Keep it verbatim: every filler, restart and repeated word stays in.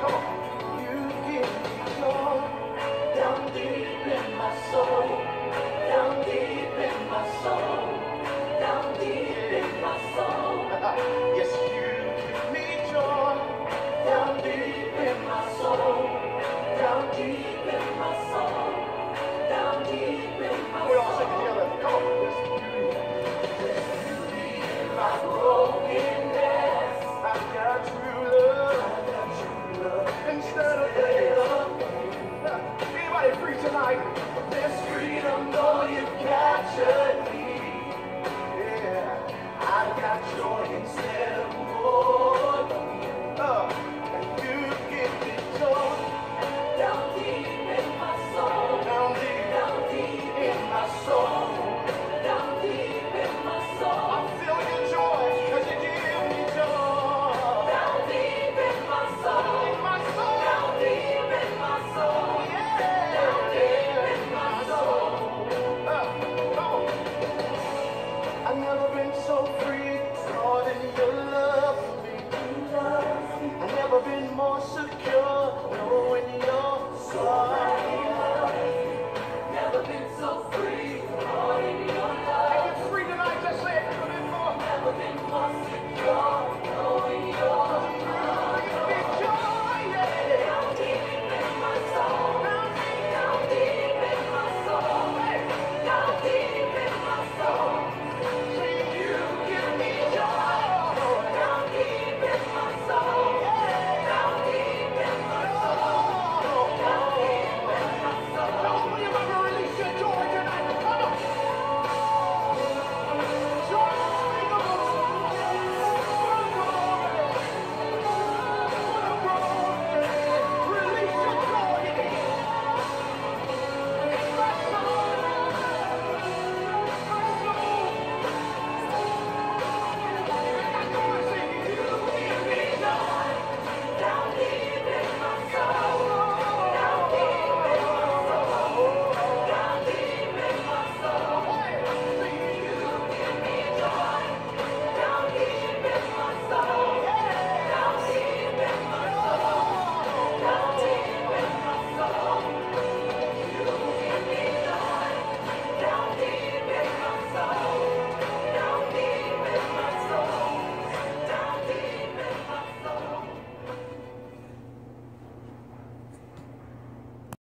Come on.